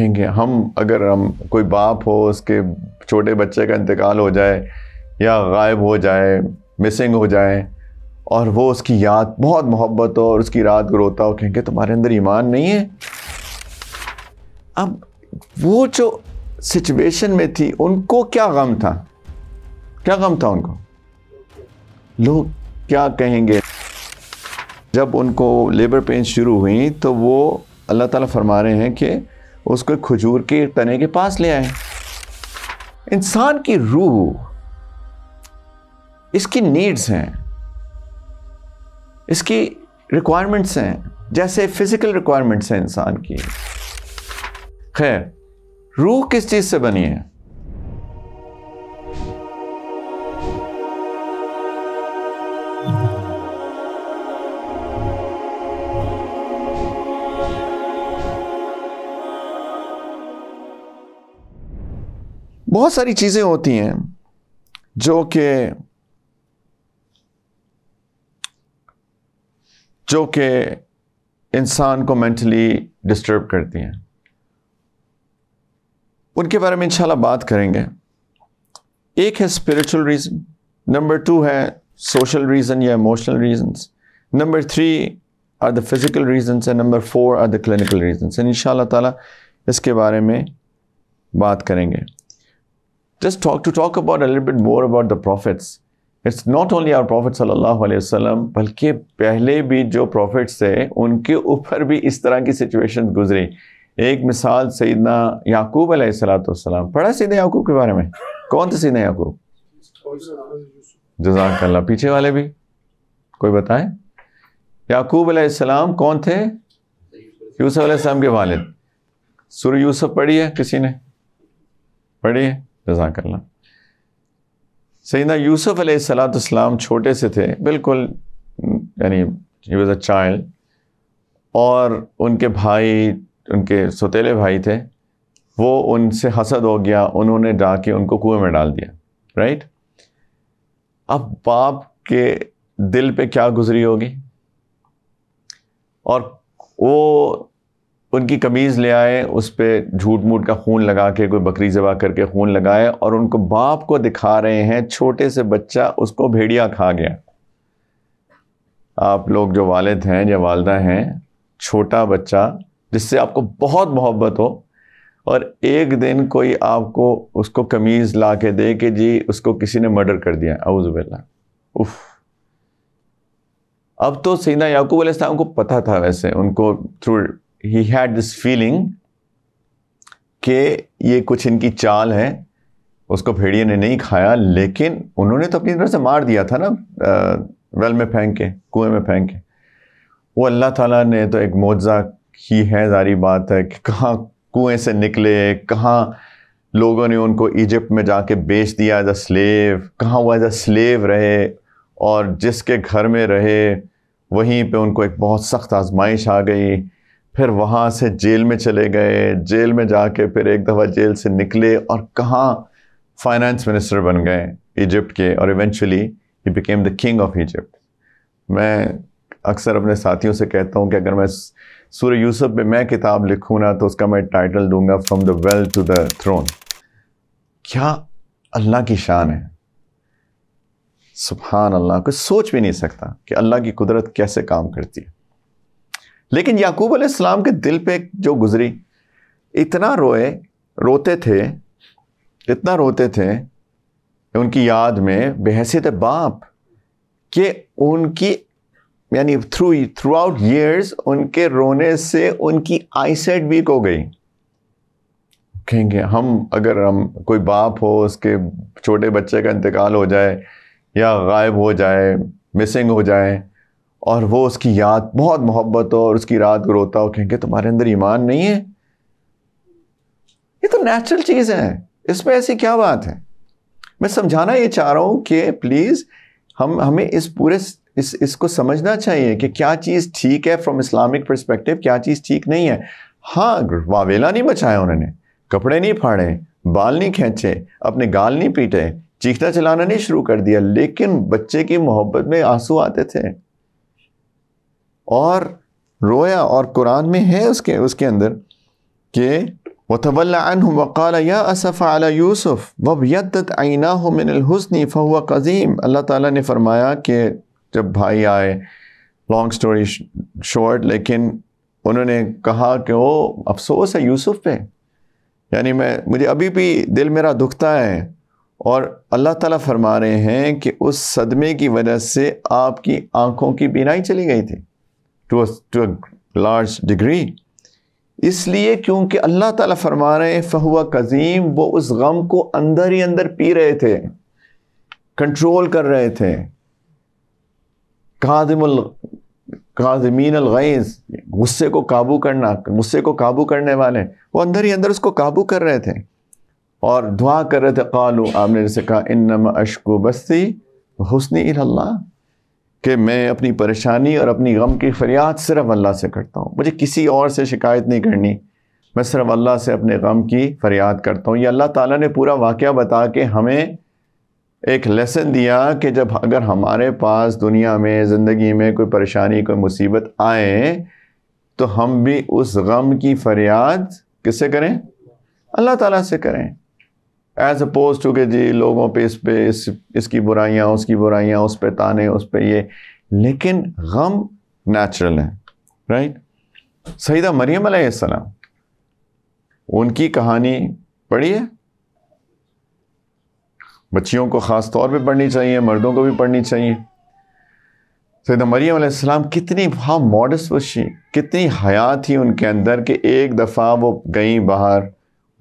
रखेंगे हम। अगर हम कोई बाप हो, उसके छोटे बच्चे का इंतकाल हो जाए या गायब हो जाए, मिसिंग हो जाए, और वो उसकी याद बहुत मोहब्बत हो और उसकी रात को रोता हो, कहेंगे तुम्हारे अंदर ईमान नहीं है। अब वो जो सिचुएशन में थी उनको क्या गम था, क्या गम था उनको, लोग क्या कहेंगे। जब उनको लेबर पेन शुरू हुई तो वो अल्लाह ताला फरमा रहे हैं कि उसको खजूर के तने के पास ले आए। इंसान की रूह, इसकी नीड्स हैं, इसकी रिक्वायरमेंट्स हैं, जैसे फिज़िकल रिक्वायरमेंट्स हैं इंसान की। खैर, रूह किस चीज़ से बनी है? बहुत सारी चीज़ें होती हैं जो कि इंसान को मेंटली डिस्टर्ब करती हैं। उनके बारे में इंशाल्लाह बात करेंगे। एक है स्पिरिचुअल रीज़न, नंबर टू है सोशल रीज़न या emotional reasons, number three are the physical reasons and number four are the clinical reasons. And इंशाल्लाह ताला इसके बारे में बात करेंगे। Just talk about a little bit more about the prophets. It's not only our Prophet sallallahu alaihi wasallam, बल्कि पहले भी जो prophets थे उनके ऊपर भी इस तरह की situation गुजरी। एक मिसाल सईदना याकूब अलैहिस्सलाम, पढ़ा सईदना याकूब के बारे में? कौन थे सईदना याकूब? जज़ाकल्लाह। पीछे वाले भी कोई बताए? याकूब अलैहिस्सलाम कौन थे? यूसुफ अलैहिस्सलाम के वालिद। सूरह यूसुफ पढ़ी है किसी ने? पढ़ी है? जज़ाकल्लाह। सैयदना यूसुफ अलैहिस्सलाम छोटे से थे बिल्कुल, यानी ही वॉज अ चाइल्ड, और उनके भाई, उनके सौतेले भाई थे, वो उनसे हसद हो गया, उन्होंने जाके उनको कुएं में डाल दिया। राइट। अब बाप के दिल पे क्या गुजरी होगी। और वो उनकी कमीज़ ले आए, उस पर झूठ मूठ का खून लगा के, कोई बकरी ज़बा करके खून लगाए, और उनको बाप को दिखा रहे हैं। छोटे से बच्चा, उसको भेड़िया खा गया। आप लोग जो वालिद हैं या वालदा हैं, छोटा बच्चा जिससे आपको बहुत मोहब्बत हो, और एक दिन कोई आपको उसको कमीज़ ला के दे के जी उसको किसी ने मर्डर कर दिया। अऊज़ुबिल्लाह। उफ़। अब तो सैयदना याकूब अलैहिस्सलाम को पता था, वैसे उनको through He had this feeling कि ये कुछ इनकी चाल है, उसको भेड़िए ने नहीं खाया, लेकिन उन्होंने तो अपनी तरफ से मार दिया था ना, वेल में फेंक के, कुएं में फेंक के। वो अल्लाह ताला ने तो एक मौजज़ा ही है, जारी बात है, कि कहाँ कुएं से निकले, कहाँ लोगों ने उनको इजिप्ट में जाके बेच दिया एज अ स्लेव, कहाँ वो एज अ स्लेव रहे, और जिसके घर में रहे वहीं पर उनको एक बहुत सख्त आजमाइश आ गई। फिर वहाँ से जेल में चले गए, जेल में जाके फिर एक दफ़ा जेल से निकले, और कहाँ फाइनेंस मिनिस्टर बन गए इजिप्ट के, और eventually he became the king of Egypt. मैं अक्सर अपने साथियों से कहता हूँ कि अगर मैं सूरह यूसुफ पे मैं किताब लिखूँ ना, तो उसका मैं टाइटल दूंगा from the well to the throne. क्या अल्लाह की शान है, सुभान अल्लाह। कोई सोच भी नहीं सकता कि अल्लाह की कुदरत कैसे काम करती है। लेकिन याकूब अलैहिस्सलाम के दिल पे जो गुज़री, इतना रोते थे उनकी याद में, बहैसियत बाप, कि उनकी यानी थ्रू आउट ईयर्स उनके रोने से उनकी आईसाइट वीक हो गई। कहेंगे हम, अगर हम कोई बाप हो, उसके छोटे बच्चे का इंतकाल हो जाए या गायब हो जाए, मिसिंग हो जाए, और वो उसकी याद बहुत मोहब्बत हो और उसकी रात को रोता हो, कहेंगे तुम्हारे अंदर ईमान नहीं है। ये तो नेचुरल चीज़ है, इसमें ऐसी क्या बात है। मैं समझाना ये चाह रहा हूँ कि प्लीज़ हमें इस पूरे इसको समझना चाहिए कि क्या चीज़ ठीक है फ्रॉम इस्लामिक पर्सपेक्टिव, क्या चीज़ ठीक नहीं है। हाँ, वावेला नहीं मचाया उन्होंने, कपड़े नहीं फाड़े, बाल नहीं खींचे, अपने गाल नहीं पीटे, चीखना चिल्लाना नहीं शुरू कर दिया, लेकिन बच्चे की मोहब्बत में आंसू आते थे और रोया। और कुरान में है उसके अंदर कि वतवल्ला अन्हुम वक़ाला या असफ़ा अला यूसुफ़ वब्यद्दत ऐनाहु मिनल हुस्नी फ़हुवा क़ज़ीम। अल्लाह ताला ने फरमाया कि जब भाई आए, लॉन्ग स्टोरी शॉर्ट, लेकिन उन्होंने कहा कि ओ अफसोस है यूसुफ़ पे, यानी मुझे अभी भी दिल मेरा दुखता है। और अल्लाह ताला फरमा रहे हैं कि उस सदमे की वजह से आपकी आँखों की बीनाई चली गई थी टू अ लार्ज डिग्री, इसलिए क्योंकि अल्लाह ताला फरमा रहे हैं फ़हुआ कज़ीम, वो उस गम को अंदर ही अंदर पी रहे थे, कंट्रोल कर रहे थे। काज़िमीन अल-गैज़, गुस्से को काबू करना, गुस्से को काबू करने वाले, वो अंदर ही अंदर उसको काबू कर रहे थे और दुआ कर रहे थे। क़ालू, आपने जैसे कहा, इन्नमा अश्कू बस्ती हुस्नी इल्लल्लाह, कि मैं अपनी परेशानी और अपनी गम की फरियाद सिर्फ़ अल्लाह से करता हूँ, मुझे किसी और से शिकायत नहीं करनी, मैं सिर्फ़ अल्लाह से अपने गम की फरियाद करता हूँ। ये अल्लाह ताला ने पूरा वाक़या बता के हमें एक लेसन दिया कि जब अगर हमारे पास दुनिया में, ज़िंदगी में कोई परेशानी, कोई मुसीबत आए तो हम भी उस गम की फरियाद किससे करें? अल्लाह ताला से करें, एज़ अपोज टू के जी लोगों पे इसकी बुराइयाँ, उसकी बुराइयाँ, उस पे ताने, उस पे ये। लेकिन गम नेचुरल है, राइट। सईदा मरियम अलैहिस्सलाम, उनकी कहानी पढ़ी है, बच्चियों को ख़ास तौर पे पढ़नी चाहिए, मर्दों को भी पढ़नी चाहिए। सईदा मरियम अलैहिस्सलाम कितनी मॉडस्ट शी, कितनी हया थी उनके अंदर कि एक दफ़ा वो गई बाहर,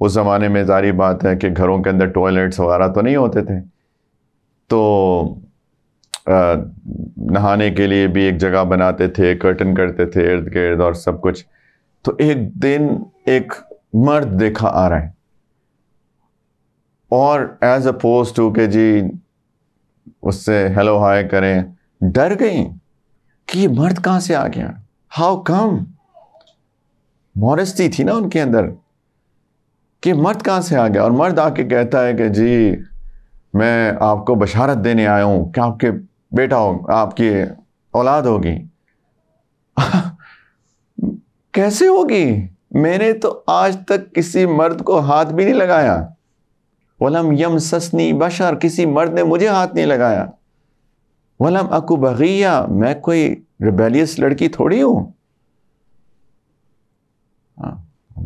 उस ज़माने में जारी बात है कि घरों के अंदर टॉयलेट्स वगैरह तो नहीं होते थे, तो नहाने के लिए भी एक जगह बनाते थे, कर्टन करते थे इर्द गिर्द और सब कुछ। तो एक दिन एक मर्द देखा आ रहा है, और एज अपोज टू के जी उससे हेलो हाय करें, डर गई कि ये मर्द कहाँ से आ गया, हाउ कम। मॉडेस्टी थी ना उनके अंदर कि मर्द कहाँ से आ गया, और मर्द आके कहता है कि जी मैं आपको बशारत देने आया हूँ कि आपके बेटा हो, आपकी औलाद होगी। कैसे होगी? मैंने तो आज तक किसी मर्द को हाथ भी नहीं लगाया, वलम यमससनी बशर, किसी मर्द ने मुझे हाथ नहीं लगाया, वलम अकु बगिया, मैं कोई रिबेलियस लड़की थोड़ी हूँ।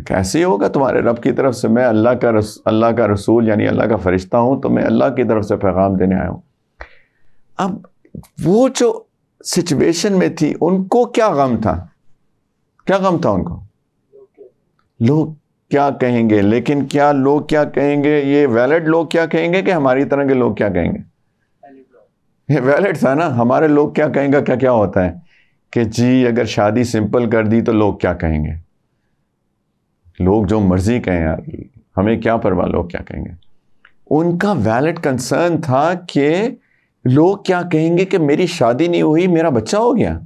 कैसे होगा? तुम्हारे रब की तरफ से मैं अल्लाह का रसूल, यानी अल्लाह का फ़रिश्ता हूँ, तो मैं अल्लाह की तरफ से पैगाम देने आया हूँ। अब वो जो सिचुएशन में थी, उनको क्या गम था? क्या गम था उनको? लोग क्या कहेंगे। लेकिन क्या लोग क्या कहेंगे, ये वैलिड लोग क्या कहेंगे कि हमारी तरह के लोग क्या कहेंगे? ये वैलिड था ना, हमारे लोग क्या कहेंगे। क्या क्या होता है कि जी अगर शादी सिंपल कर दी तो लोग क्या कहेंगे, लोग जो मर्जी कहें यार, हमें क्या परवाह लोग क्या कहेंगे। उनका वैलिड कंसर्न था कि लोग क्या कहेंगे कि मेरी शादी नहीं हुई, मेरा बच्चा हो गया,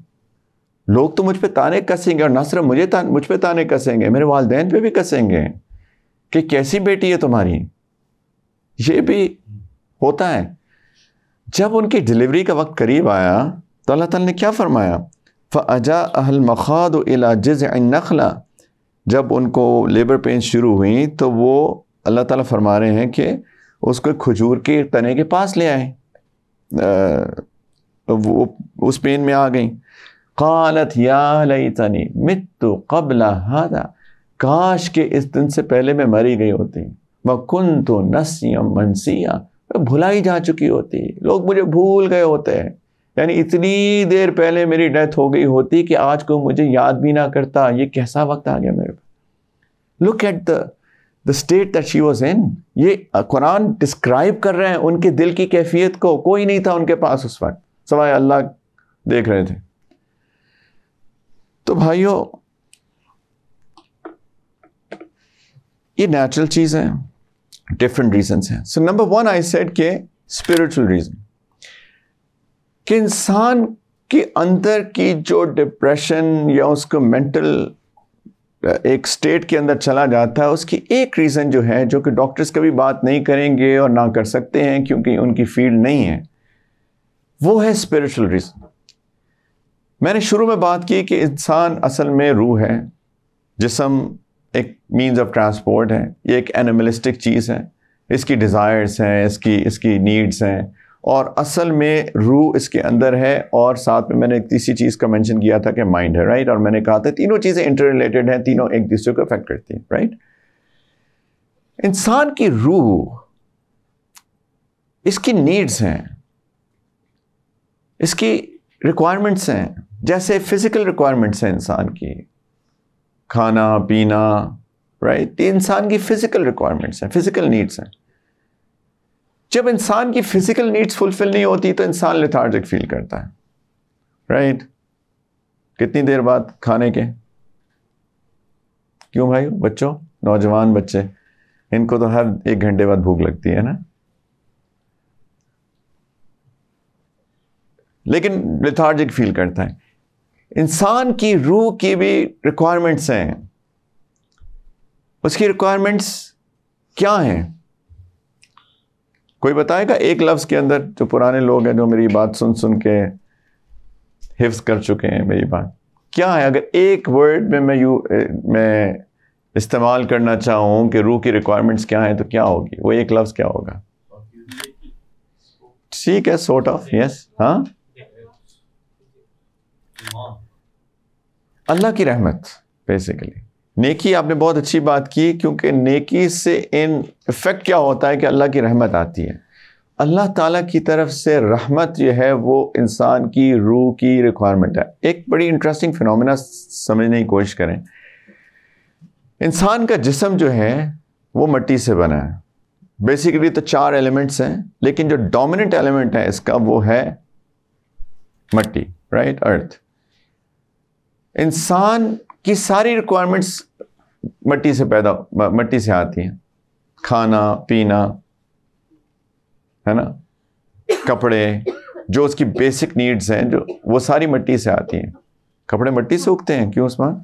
लोग तो मुझ पे ताने कसेंगे, और ना सिर्फ मुझ पे ताने कसेंगे, मेरे वालदैन पे भी कसेंगे कि कैसी बेटी है तुम्हारी। ये भी होता है। जब उनकी डिलीवरी का वक्त करीब आया तो अल्लाह ताला ने क्या फरमाया, फ़अजा अहल मखाद इला जिज़अ नखला, जब उनको लेबर पेन शुरू हुई तो वो अल्लाह ताला फरमा रहे हैं कि उसको खजूर के तने के पास ले आए, वो उस पेन में आ गई। क़ालत या लैतनी मित्तु क़ब्ला हादा, काश के इस दिन से पहले मैं मरी गई होती, व कुन्तु नस्यम मनसिया, भुला ही जा चुकी होती, लोग मुझे भूल गए होते हैं, यानी इतनी देर पहले मेरी डेथ हो गई होती कि आज को मुझे याद भी ना करता, ये कैसा वक्त आ गया मेरे पर। Look at the state that she was in. ये कुरान डिस्क्राइब कर रहे हैं उनके दिल की कैफियत को। कोई नहीं था उनके पास उस वक्त, सवाए अल्लाह देख रहे थे। तो भाइयों, ये नेचुरल चीज है, डिफरेंट रीजंस हैं। सो नंबर 1 आई सेड के स्पिरिचुअल रीजन, कि इंसान के अंदर की जो डिप्रेशन या उसको मेंटल एक स्टेट के अंदर चला जाता है, उसकी एक रीज़न जो है, जो कि डॉक्टर्स कभी बात नहीं करेंगे और ना कर सकते हैं क्योंकि उनकी फील्ड नहीं है, वो है स्पिरिचुअल रीज़न। मैंने शुरू में बात की कि इंसान असल में रूह है, जिस्म एक मीन्स ऑफ ट्रांसपोर्ट है, ये एक एनिमलिस्टिक चीज़ है, इसकी डिज़ायर्स हैं, इसकी नीड्स हैं, और असल में रूह इसके अंदर है। और साथ में मैंने एक तीसरी चीज़ का मेंशन किया था कि माइंड है, राइट। और मैंने कहा था तीनों चीज़ें इंटर रिलेटेड हैं, तीनों एक दूसरे को अफेक्ट करती हैं, राइट। इंसान की रूह, इसकी नीड्स हैं, इसकी रिक्वायरमेंट्स हैं, जैसे फिज़िकल रिक्वायरमेंट्स हैं इंसान की, खाना पीना, राइट। इंसान की फिज़िकल रिक्वायरमेंट्स हैं, फिज़िकल नीड्स हैं। जब इंसान की फिज़िकल नीड्स फुलफ़िल नहीं होती तो इंसान लेथार्जिक फील करता है, राइट। कितनी देर बाद खाने के, क्यों भाई? बच्चों, नौजवान बच्चे, इनको तो हर एक घंटे बाद भूख लगती है ना। लेकिन लेथार्जिक फील करता है। इंसान की रूह की भी रिक्वायरमेंट्स हैं। उसकी रिक्वायरमेंट्स क्या हैं? कोई बताएगा एक लफ्ज़ के अंदर? जो पुराने लोग हैं, जो मेरी बात सुन सुन के हिफ्ज़ कर चुके हैं मेरी बात, क्या है? अगर एक वर्ड में मैं इस्तेमाल करना चाहूँ कि रूह की रिक्वायरमेंट्स क्या हैं, तो क्या होगी वो एक लफ्ज़, क्या होगा? ठीक है, सॉर्ट ऑफ, यस, हाँ, अल्लाह की रहमत, बेसिकली नेकी। आपने बहुत अच्छी बात की, क्योंकि नेकी से इन इफेक्ट क्या होता है कि अल्लाह की रहमत आती है। अल्लाह ताला की तरफ से रहमत जो है वो इंसान की रूह की रिक्वायरमेंट है। एक बड़ी इंटरेस्टिंग फिनोमेना समझने की कोशिश करें। इंसान का जिस्म जो है वो मिट्टी से बना है, बेसिकली तो 4 एलिमेंट्स हैं, लेकिन जो डोमिनेंट एलिमेंट है इसका वो है मिट्टी, राइट, अर्थ। इंसान की सारी रिक्वायरमेंट्स मिट्टी से आती हैं। खाना पीना, है ना, कपड़े, जो उसकी बेसिक नीड्स हैं, जो वो सारी मिट्टी से आती हैं। कपड़े मिट्टी से उगते हैं, क्यों उस्मान?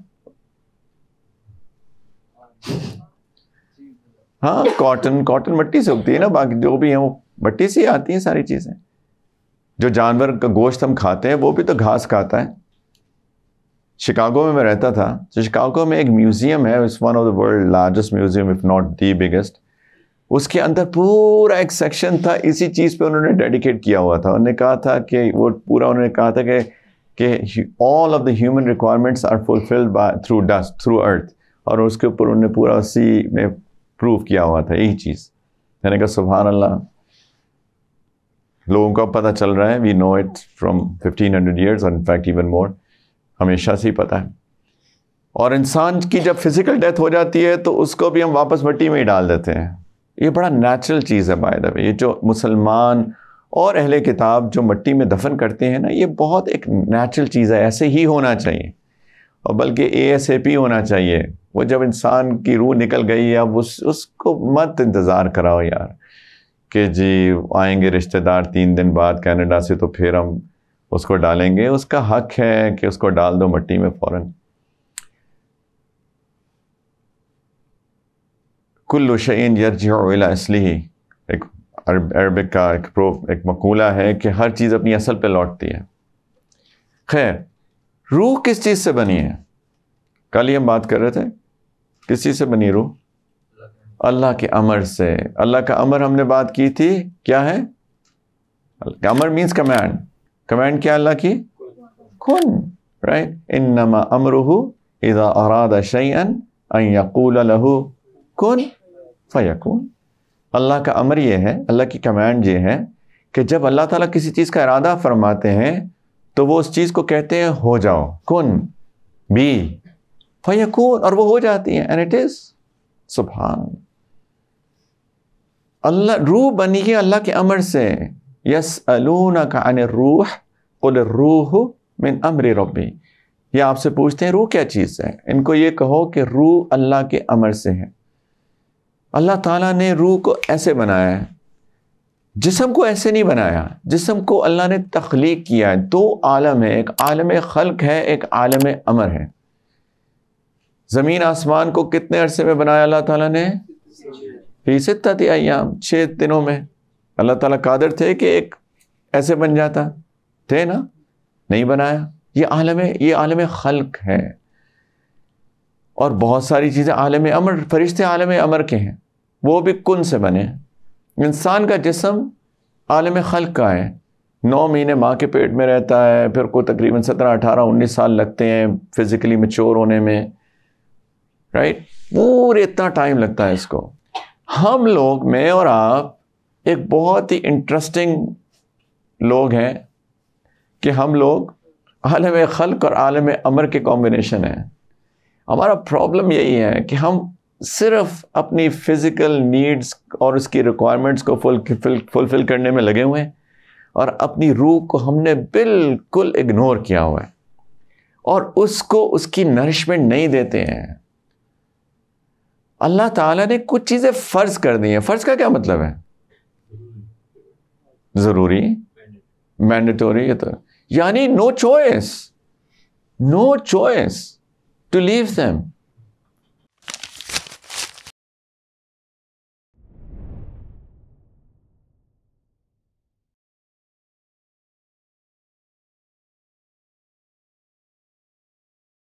हाँ, कॉटन मिट्टी से उगती है ना, बाकी जो भी है वो मिट्टी से आती हैं सारी चीज़ें। जो जानवर का गोश्त हम खाते हैं वो भी तो घास खाता है। शिकागो में मैं रहता था, तो शिकागो में एक म्यूज़ियम है, it's one of the world largest museum, if not the biggest. उसके अंदर पूरा एक सेक्शन था, इसी चीज़ पे उन्होंने डेडिकेट किया हुआ था। उन्होंने कहा था कि वो पूरा, उन्होंने कहा था कि all of the human requirements are fulfilled by through dust, through earth. और उसके ऊपर उन्होंने पूरा उसी में प्रूव किया हुआ था यही चीज़। मैंने कहा सुभान अल्लाह, लोगों को पता चल रहा है। We know it from 1500 years और इनफैक्ट इवन मोर, हमेशा से ही पता है। और इंसान की जब फिज़िकल डेथ हो जाती है तो उसको भी हम वापस मिट्टी में ही डाल देते हैं। ये बड़ा नेचुरल चीज़ है बाय द वे। ये जो मुसलमान और अहले किताब जो मिट्टी में दफन करते हैं ना, ये बहुत एक नेचुरल चीज़ है, ऐसे ही होना चाहिए। और बल्कि ASAP होना चाहिए वो। जब इंसान की रूह निकल गई है, अब उसको मत इंतज़ार कराओ यार कि जी आएंगे रिश्तेदार 3 दिन बाद कनाडा से तो फिर हम उसको डालेंगे। उसका हक है कि उसको डाल दो मिट्टी में फौरन। कुल्लु शैइन यरजिउ इला असलिही, एक अरबिक का एक मकूला है कि हर चीज़ अपनी असल पे लौटती है। खैर, रूह किस चीज़ से बनी है? कल ही हम बात कर रहे थे, किस चीज़ से बनी रूह? अल्लाह के अमर से। अल्लाह का अमर हमने बात की थी, क्या है? अमर मीन्स कमांड। कमांड क्या? अल्लाह की कुन, राइट। इन्नमा अमरुहु इज़ा अरादा शैअन अन यक़ूल लहू कुन फ़यकुन। अल्लाह का अमर ये है, अल्लाह की कमांड ये है कि जब अल्लाह ताला किसी चीज़ का इरादा फरमाते हैं तो वो उस चीज़ को कहते हैं हो जाओ, कुन बी, फ़यकुन, और वो हो जाती है, एंड इट इज़। सुभान अल्लाह। रूह बनी है अल्लाह के अमर से। यस्अलूनका अनिर रूह कुल रूह मिन अम्र रब्बी। ये आपसे पूछते हैं रूह क्या चीज़ है, इनको ये कहो कि रूह अल्लाह के अमर से है। अल्लाह ताला ने रूह को ऐसे बनाया है, जिस्म को ऐसे नहीं बनाया। जिस्म को अल्लाह ने तख्लीक किया है। 2 आलम है, एक आलम खल्क है, एक आलम अमर है। ज़मीन आसमान को कितने अरसे में बनाया अल्लाह ताला ने? फी सित्तति अय्याम, 6 दिनों में। अल्लाह ताला कादर थे कि एक ऐसे बन जाता, थे ना? नहीं बनाया। ये आलम खल्क है। और बहुत सारी चीज़ें आलम अमर, फरिश्ते आलम अमर के हैं, वो भी कुन से बने हैं। इंसान का जिस्म आलम खल्क का है, 9 महीने माँ के पेट में रहता है, फिर को तकरीबन 17, 18, 19 साल लगते हैं फ़िज़िकली मैच्योर होने में, राइट, पूरे इतना टाइम लगता है इसको। हम लोग, मैं और आप, एक बहुत ही इंटरेस्टिंग लोग हैं कि हम लोग आलम खल्क और आलम अमर के कॉम्बिनेशन हैं। हमारा प्रॉब्लम यही है कि हम सिर्फ अपनी फ़िज़िकल नीड्स और उसकी रिक्वायरमेंट्स को फुलफ़िल करने में लगे हुए हैं और अपनी रूह को हमने बिल्कुल इग्नोर किया हुआ है और उसको उसकी नरिशमेंट नहीं देते हैं। अल्लाह ताला ने कुछ चीज़ें फ़र्ज़ कर दी हैं। फ़र्ज़ का क्या मतलब है? ज़रूरी, मैंडेटोरी, ये तो यानी no choice, no choice to leave them।